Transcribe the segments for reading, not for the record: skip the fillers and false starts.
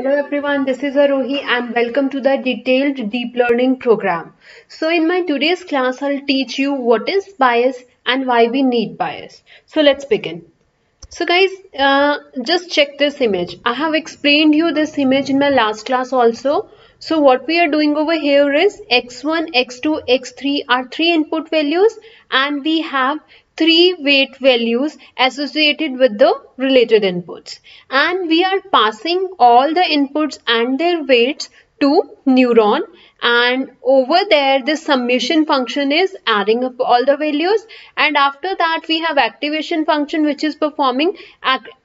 Hello everyone, this is Arohi and welcome to the detailed deep learning program. So in my today's class, I'll teach you what is bias and why we need bias. So let's begin. So guys, just check this image. I have explained you this image in my last class also. So what we are doing over here is x1, x2, x3 are three input values and we have three weight values associated with the related inputs, and we are passing all the inputs and their weights to neuron, and over there the summation function is adding up all the values, and after that we have activation function which is performing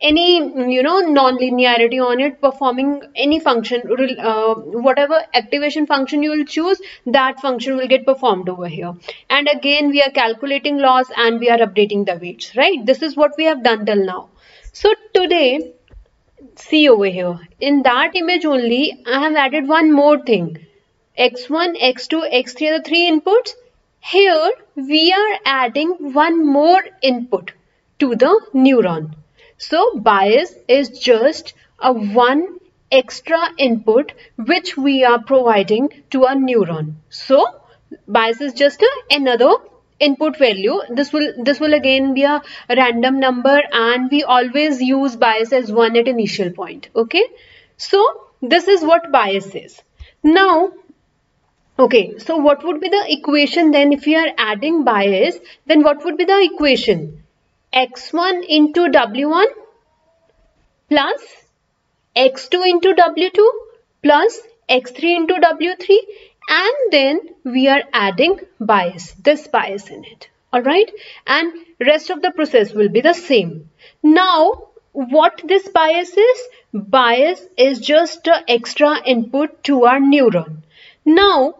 any non-linearity on it, performing any function, whatever activation function you will choose, that function will get performed over here, and again we are calculating loss and we are updating the weights, right? This is what we have done till now. So today, see over here in that image only, I have added one more thing. X1, X2, X3 are the three inputs. Here we are adding one more input to the neuron. So bias is just a one extra input which we are providing to our neuron. So bias is just another input value. This will again be a random number, and we always use bias as one at initial point. Okay, so this is what bias is. Now okay, so what would be the equation then? If you are adding bias, then what would be the equation? X1 into W1 plus X2 into W2 plus X3 into W3, and then we are adding bias, this bias in it. All right, and rest of the process will be the same. Now what this bias is? Bias is just an extra input to our neuron. Now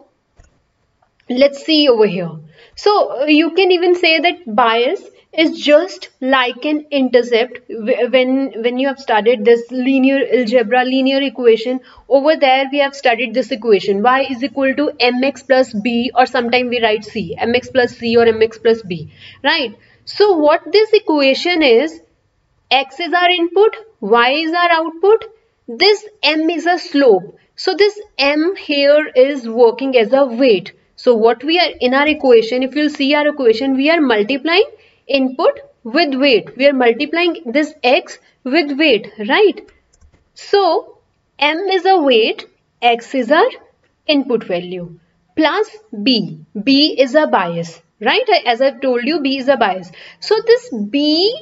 let's see over here. So you can even say that bias is just like an intercept. When you have studied this linear algebra, linear equation, over there we have studied this equation, y is equal to mx plus b, or sometimes we write c, mx plus c or mx plus b, right? So what this equation is, x is our input, y is our output, this m is a slope. So this m here is working as a weight. So what we are in our equation, if you'll see our equation, we are multiplying input with weight. We are multiplying this x with weight, right? So m is a weight, x is our input value, plus b. b is a bias, right? As I've told you, b is a bias. So this b,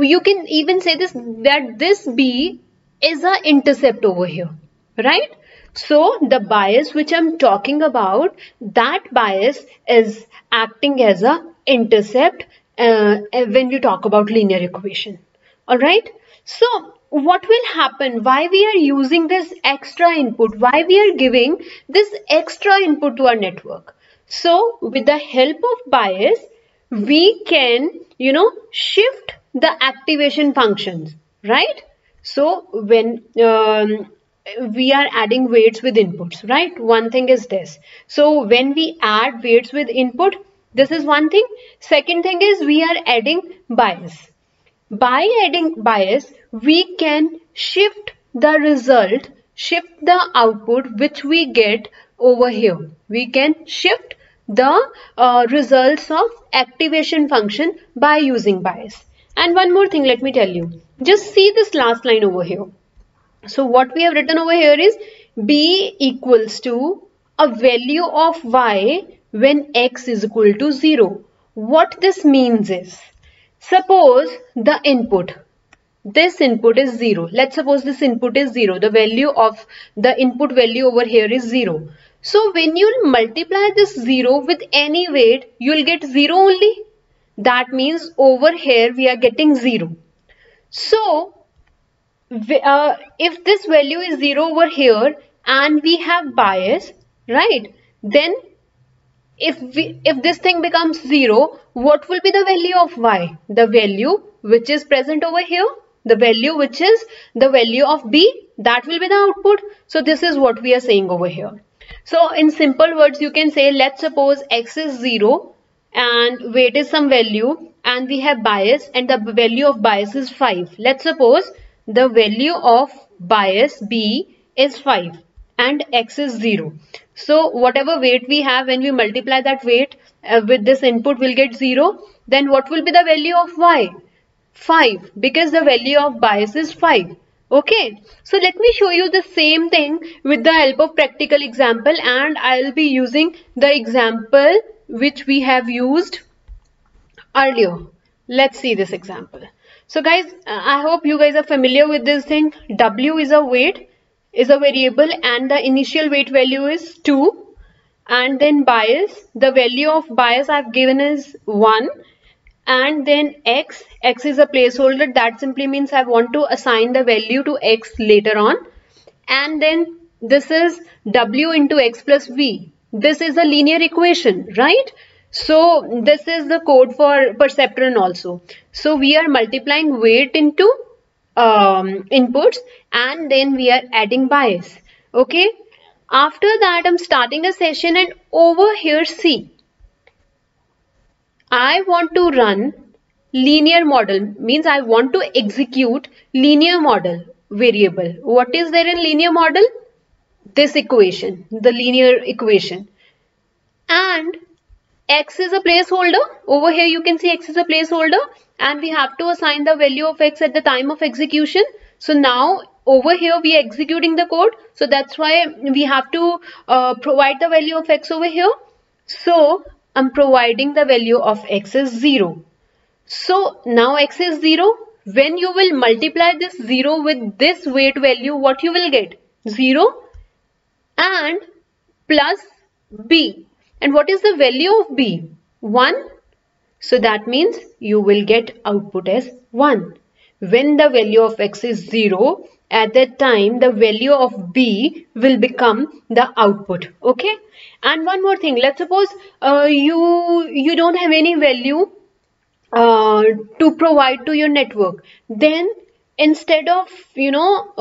you can even say this, that this b is an intercept over here. Right? So the bias which I'm talking about, that bias is acting as an intercept when we talk about linear equation. All right. So what will happen? Why we are using this extra input? Why we are giving this extra input to our network? So with the help of bias, we can, shift the activation functions. Right? So when we are adding weights with inputs, right? One thing is this. So when we add weights with input, this is one thing. Second thing is we are adding bias. By adding bias, we can shift the result, shift the output which we get over here. We can shift the results of activation function by using bias. And one more thing, let me tell you. Just see this last line over here. So what we have written over here is b equals to a value of y when x is equal to 0. What this means is, suppose the input, this input is 0. Let's suppose this input is 0. The value of the input value over here is 0. So when you multiply this 0 with any weight, you'll get 0 only. That means over here we are getting 0. So if this value is 0 over here and we have bias, right, then if this thing becomes 0, what will be the value of y? The value which is present over here, the value which is the value of b, that will be the output. So this is what we are saying over here. So in simple words, you can say, let's suppose x is 0 and weight is some value and we have bias and the value of bias is 5. Let's suppose The value of bias B is 5 and X is 0. So whatever weight we have, when we multiply that weight with this input, we'll get 0. Then what will be the value of Y? 5, because the value of bias is 5. Okay, so let me show you the same thing with the help of practical example, and I'll be using the example which we have used earlier. Let's see this example. So guys, I hope you guys are familiar with this thing. W is a weight, is a variable, and the initial weight value is 2, and then bias, the value of bias I've given is 1. And then X is a placeholder, that simply means I want to assign the value to X later on. And then this is W into X plus V. This is a linear equation, right? So this is the code for perceptron also. So we are multiplying weight into inputs, and then we are adding bias. Okay. After that, I'm starting a session, and over here, see, I want to run linear model, means I want to execute linear model variable. What is there in linear model? This equation, the linear equation. And X is a placeholder. Over here you can see X is a placeholder, and we have to assign the value of X at the time of execution. So now over here we are executing the code. So that's why we have to provide the value of X over here. So I'm providing the value of X is 0. So now X is 0. When you will multiply this 0 with this weight value, what you will get? 0 and plus B. And what is the value of B? 1. So that means you will get output as 1. When the value of X is 0, at that time the value of B will become the output. Okay. And one more thing, let's suppose you don't have any value to provide to your network. Then instead of, you know,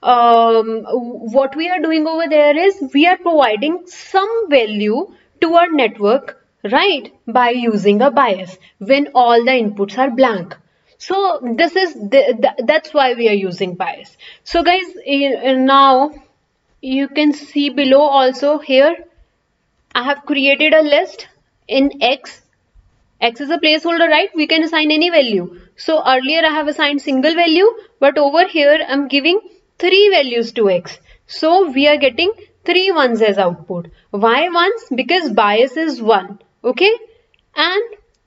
what we are doing over there is we are providing some value to our network, right, by using a bias when all the inputs are blank. So this is that's why we are using bias. So guys, now you can see below also here, I have created a list in X. X is a placeholder, right? We can assign any value. So earlier I have assigned single value, but over here I'm giving 3 values to X. So we are getting 3 ones as output. Why ones? Because bias is 1. Okay. And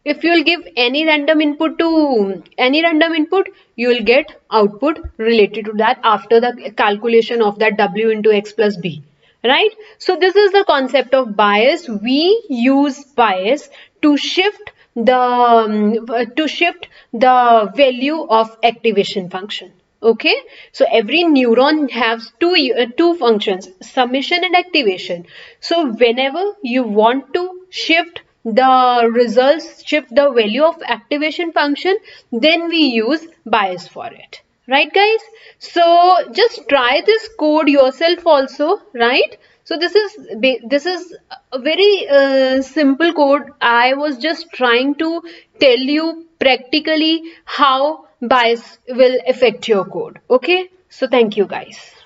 if you will give any random input to any random input, you will get output related to that after the calculation of that W into X plus B, right? So this is the concept of bias. We use bias to shift the value of activation function. Okay, so every neuron has two functions, summation and activation. So whenever you want to shift the results, shift the value of activation function, then we use bias for it, right guys? So just try this code yourself also, right? So this is a very simple code. I was just trying to tell you practically how bias will affect your code. Okay, so thank you guys.